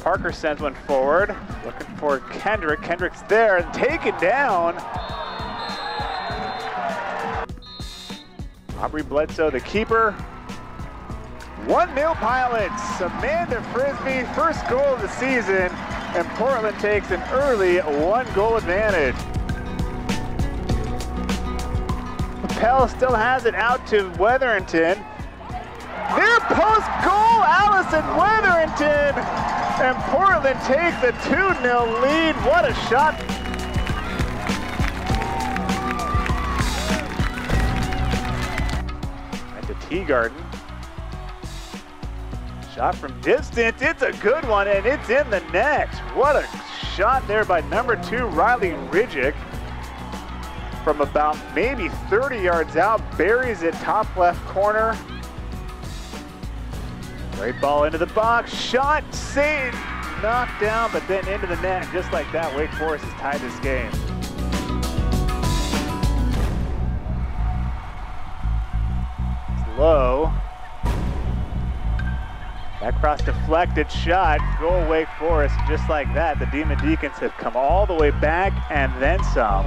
Parker sends one forward, looking for Kendrick. Kendrick's there and taken down. Aubrey Bledsoe, the keeper. 1-0 Pilots. Amanda Frisbie, first goal of the season, and Portland takes an early 1-goal advantage. Pell still has it out to Wetherington. Their post goal, Allison Wetherington, and Portland takes a 2-0 lead. What a shot. At the Teagarden. Shot from distance, it's a good one, and it's in the net. What a shot there by number 2, Riley Ridgick. From about maybe 30 yards out, buries it top left corner. Great ball into the box, shot, saved, knocked down, but then into the net. Just like that, Wake Forest has tied this game. It's low. That cross deflected, shot, goal Wake Forest. Just like that, the Demon Deacons have come all the way back and then some.